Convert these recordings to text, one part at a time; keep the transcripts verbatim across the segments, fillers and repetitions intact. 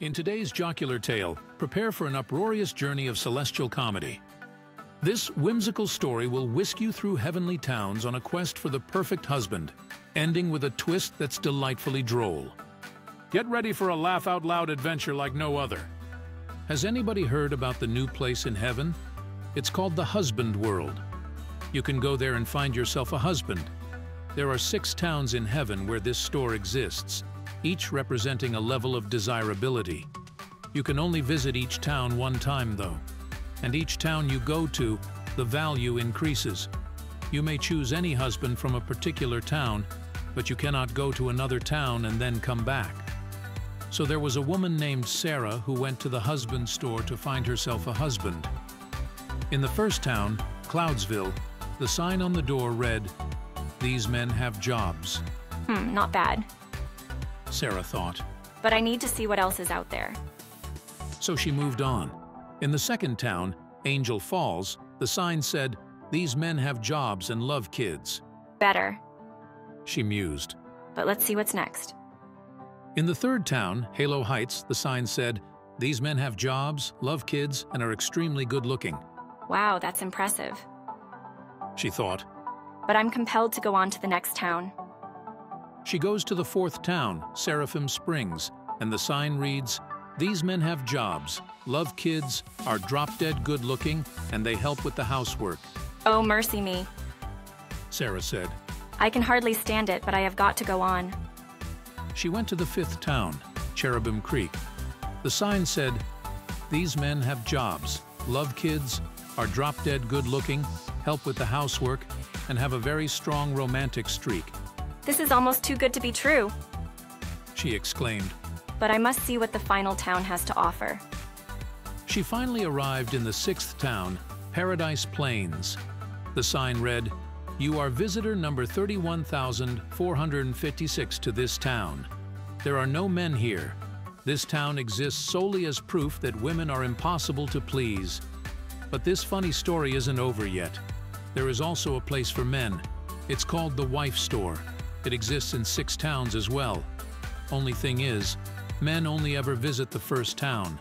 In today's jocular tale, prepare for an uproarious journey of celestial comedy. This whimsical story will whisk you through heavenly towns on a quest for the perfect husband, ending with a twist that's delightfully droll. Get ready for a laugh-out-loud adventure like no other. Has anybody heard about the new place in heaven? It's called the Husband World. You can go there and find yourself a husband. There are six towns in heaven where this store exists, each representing a level of desirability. You can only visit each town one time, though. And each town you go to, the value increases. You may choose any husband from a particular town, but you cannot go to another town and then come back. So there was a woman named Sarah who went to the husband store to find herself a husband. In the first town, Cloudsville, the sign on the door read, "These men have jobs." Hmm, not bad, Sarah thought. But I need to see what else is out there. So she moved on. In the second town, Angel Falls, the sign said, "These men have jobs and love kids." Better, she mused. But let's see what's next. In the third town, Halo Heights, the sign said, "These men have jobs, love kids, and are extremely good-looking." Wow, that's impressive, she thought. But I'm compelled to go on to the next town. She goes to the fourth town, Seraphim Springs, and the sign reads, "These men have jobs, love kids, are drop-dead good-looking, and they help with the housework." Oh, mercy me, Sarah said. I can hardly stand it, but I have got to go on. She went to the fifth town, Cherubim Creek. The sign said, "These men have jobs, love kids, are drop-dead good-looking, help with the housework, and have a very strong romantic streak." This is almost too good to be true, she exclaimed. But I must see what the final town has to offer. She finally arrived in the sixth town, Paradise Plains. The sign read, "You are visitor number thirty-one thousand four hundred fifty-six to this town. There are no men here. This town exists solely as proof that women are impossible to please." But this funny story isn't over yet. There is also a place for men. It's called the Wife Store. It exists in six towns as well. Only thing is, men only ever visit the first town.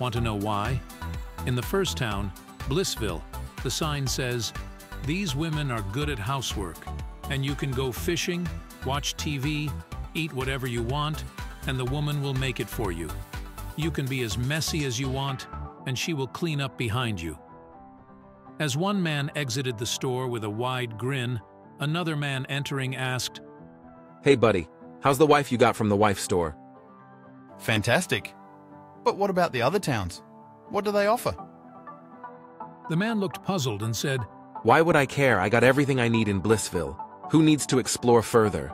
Want to know why? In the first town, Blissville, the sign says, "These women are good at housework, and you can go fishing, watch T V, eat whatever you want, and the woman will make it for you. You can be as messy as you want, and she will clean up behind you." As one man exited the store with a wide grin, another man entering asked, "Hey buddy, how's the wife you got from the wife store?" "Fantastic. But what about the other towns? What do they offer?" The man looked puzzled and said, "Why would I care? I got everything I need in Blissville. Who needs to explore further?"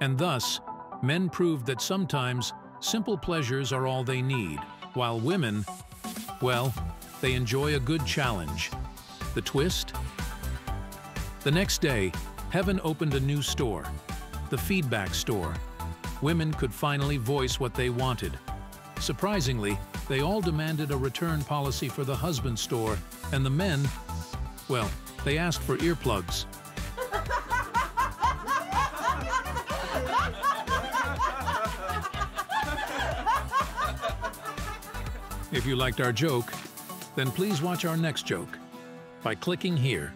And thus, men proved that sometimes simple pleasures are all they need, while women, well, they enjoy a good challenge. The twist? The next day, heaven opened a new store, the Feedback Store. Women could finally voice what they wanted. Surprisingly, they all demanded a return policy for the husband store, and the men, well, they asked for earplugs. If you liked our joke, then please watch our next joke by clicking here.